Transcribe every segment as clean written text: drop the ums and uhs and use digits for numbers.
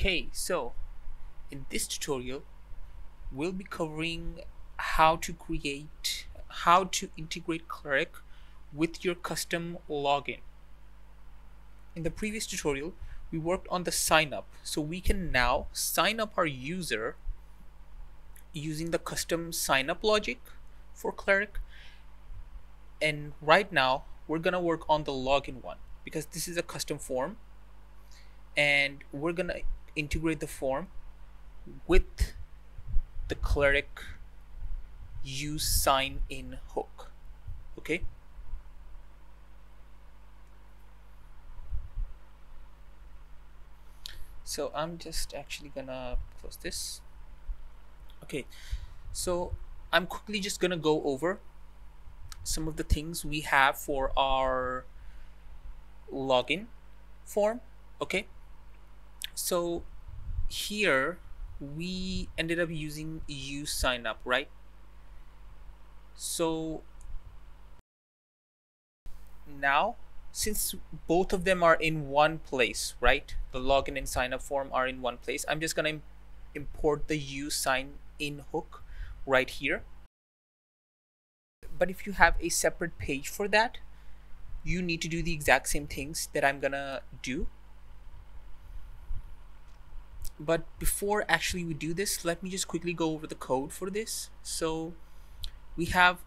Okay, so in this tutorial we'll be covering how to integrate Clerk with your custom login. In the previous tutorial we worked on the sign up, so we can now sign up our user using the custom sign up logic for Clerk, and right now we're gonna work on the login one because this is a custom form and we're gonna integrate the form with the Clerk useSignIn hook. Okay, so I'm just actually gonna close this. Okay, so I'm quickly just gonna go over some of the things we have for our login form. Okay, so here we ended up using useSignUp, right? So now, since both of them are in one place, right, the login and sign up form are in one place, I'm just going to import the useSignIn hook right here. But if you have a separate page for that, you need to do the exact same things that I'm gonna do. But before actually we do this, let me just quickly go over the code for this. So we have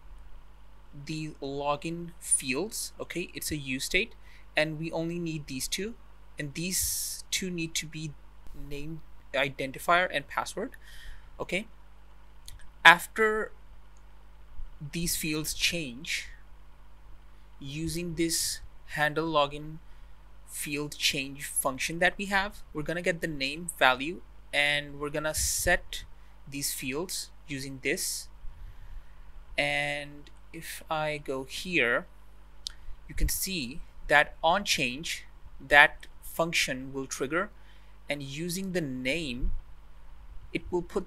the login fields, okay, it's a use state, and we only need these two, and these two need to be name, identifier, and password. Okay, after these fields change, using this handle login field change function that we have, we're gonna get the name value and we're gonna set these fields using this. And if I go here, you can see that on change that function will trigger, and using the name it will put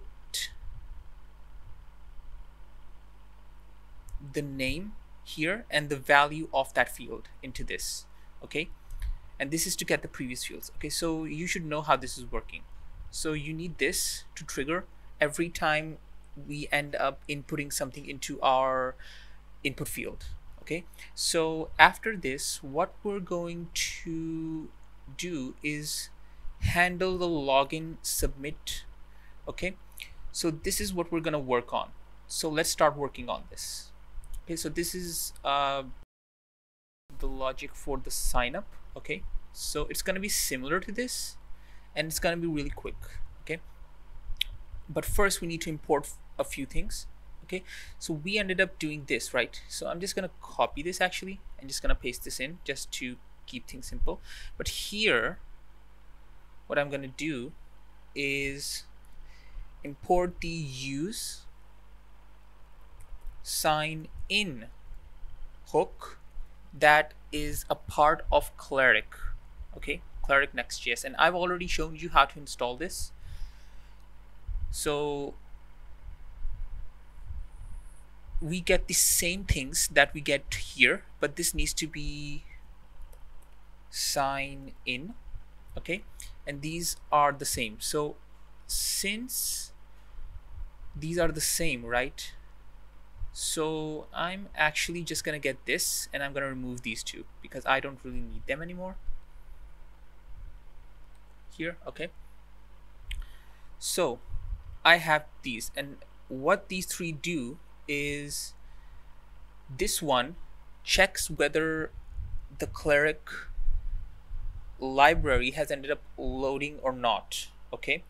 the name here and the value of that field into this. Okay, and this is to get the previous fields. Okay, so you should know how this is working. So you need this to trigger every time we end up inputting something into our input field. Okay, so after this, what we're going to do is handle the login submit. Okay, so this is what we're gonna work on. So let's start working on this. Okay, so this is the logic for the sign up. Okay, so it's gonna be similar to this and it's gonna be really quick. Okay, but first we need to import a few things. Okay, so we ended up doing this, right? So I'm just gonna copy this actually and just gonna paste this in just to keep things simple. But here what I'm gonna do is import the useSignIn hook that is a part of Clerk. Okay, Clerk Next.js, and I've already shown you how to install this. So we get the same things that we get here, but this needs to be sign in. Okay, and these are the same. So since these are the same, right, so I'm actually just gonna get this and I'm gonna remove these two because I don't really need them anymore here. Okay, so I have these, and what these three do is this one checks whether the Clerk library has ended up loading or not. Okay,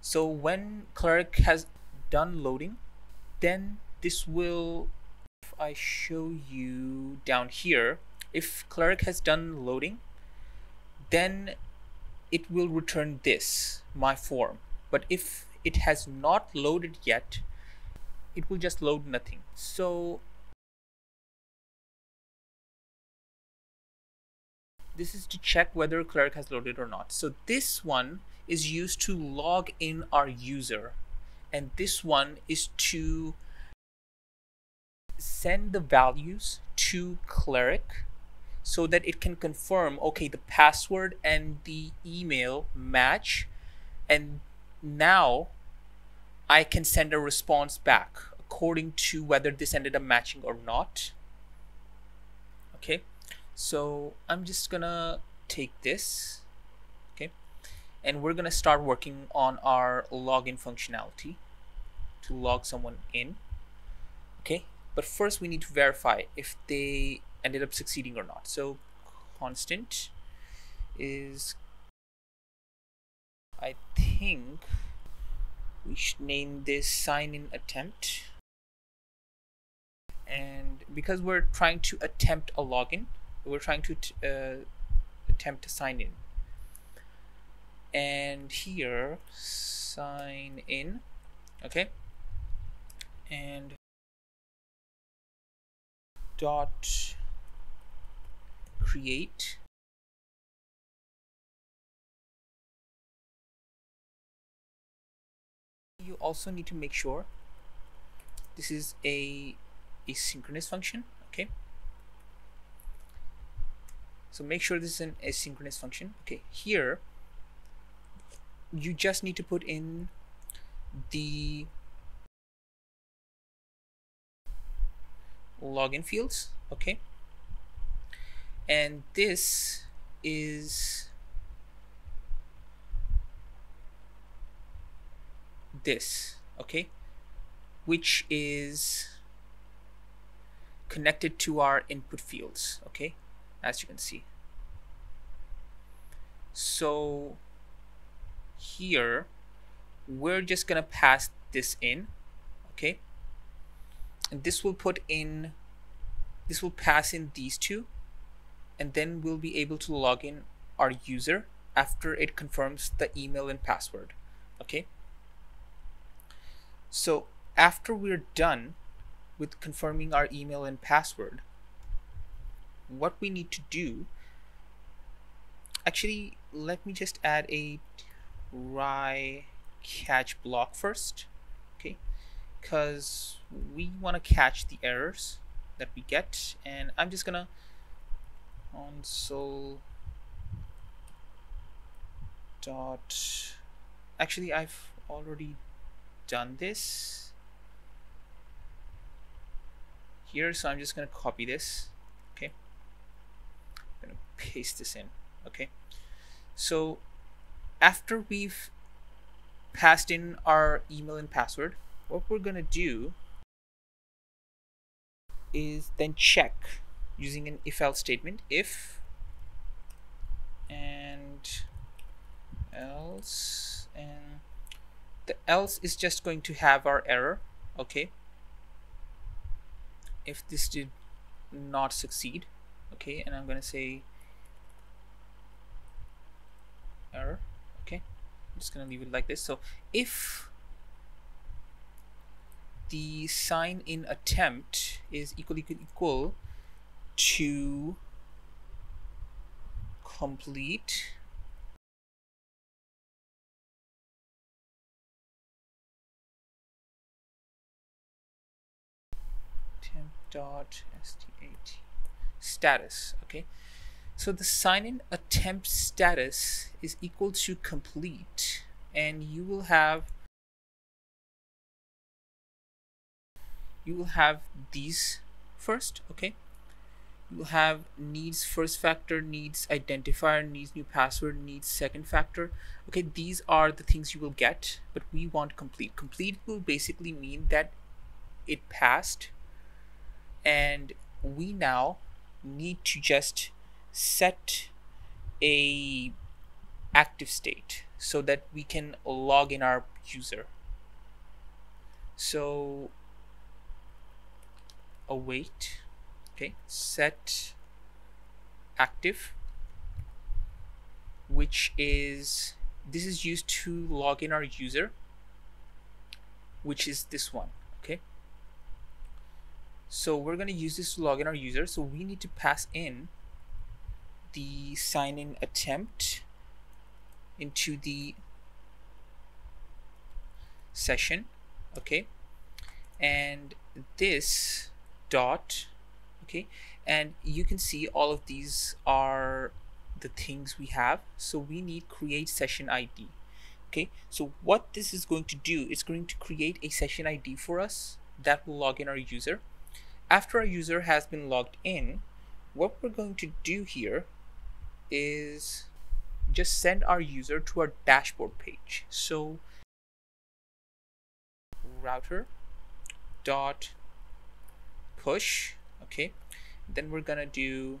so when Clerk has done loading, then this will, if I show you down here, if Clerk has done loading, then it will return this, my form. But if it has not loaded yet, it will just load nothing. So this is to check whether Clerk has loaded or not. So this one is used to log in our user, and this one is to send the values to Clerk so that it can confirm, okay, the password and the email match, And now I can send a response back according to whether this ended up matching or not. Okay, so I'm just gonna take this, okay, and we're gonna start working on our login functionality to log someone in. Okay, but first we need to verify if they ended up succeeding or not. So constant is, I think we should name this sign-in attempt, and because we're trying to attempt a login, we're trying to attempt a sign-in. And here sign in, okay, and dot create . You also need to make sure this is a asynchronous function, okay? So make sure this is an asynchronous function. Okay, here you just need to put in the login fields, okay? And this is this, okay, which is connected to our input fields, okay, as you can see. So here we're just gonna pass this in, okay, and this will put in, this will pass in these two, and then we'll be able to log in our user after it confirms the email and password, okay. So after we're done with confirming our email and password, what we need to do, actually let me just add a try catch block first, okay, because we want to catch the errors that we get. And I'm just gonna console dot, actually I've already done this here, so I'm just gonna copy this, okay, I'm gonna paste this in, okay. So after we've passed in our email and password, what we're gonna do is then check using an if-else statement, if and else, and the else is just going to have our error, okay, if this did not succeed, okay, and I'm gonna say error, okay, I'm just gonna leave it like this. So if the sign in attempt is equal to complete dot stat status, okay, so the sign in attempt status is equal to complete, and you will have these first, okay, you will have needs first factor, needs identifier, needs new password, needs second factor, okay, these are the things you will get, but we want complete. Complete will basically mean that it passed, and we now need to just set a active state so that we can log in our user. So await, okay, set active, which is, this is used to log in our user, which is this one, okay. So we're going to use this to log in our user, so we need to pass in the sign in attempt into the session, okay, and this dot, okay, and you can see all of these are the things we have. So we need create session ID, Okay, so what this is going to do, it's going to create a session ID for us that will log in our user. After our user has been logged in, what we're going to do here is just send our user to our dashboard page. So router dot push, okay, then we're gonna do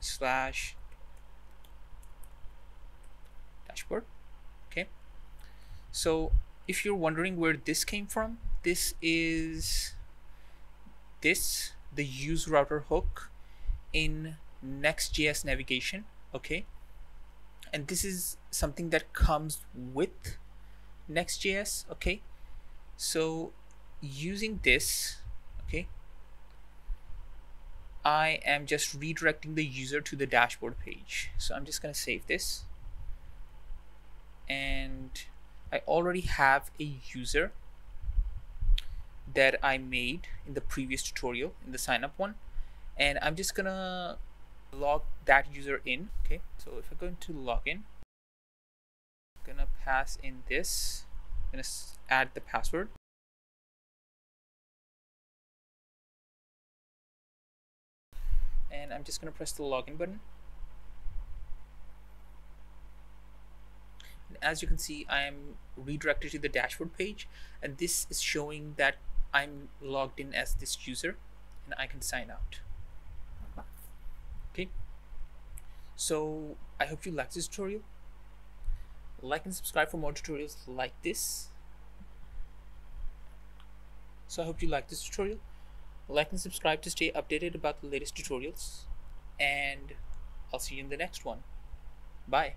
slash dashboard. Okay, so if you're wondering where this came from, this is the use router hook in Next.js navigation. Okay, and this is something that comes with Next.js. Okay, so using this, okay, I am just redirecting the user to the dashboard page. So I'm just going to save this, and I already have a user that I made in the previous tutorial, in the sign up one, and I'm just gonna log that user in. Okay, so if I'm going to log in, I'm gonna pass in this, I'm gonna add the password. And I'm just going to press the login button. And as you can see, I am redirected to the dashboard page, and this is showing that I'm logged in as this user and I can sign out. Okay, so I hope you liked this tutorial. Like and subscribe for more tutorials like this. So I hope you liked this tutorial. Like and subscribe to stay updated about the latest tutorials, and I'll see you in the next one. Bye.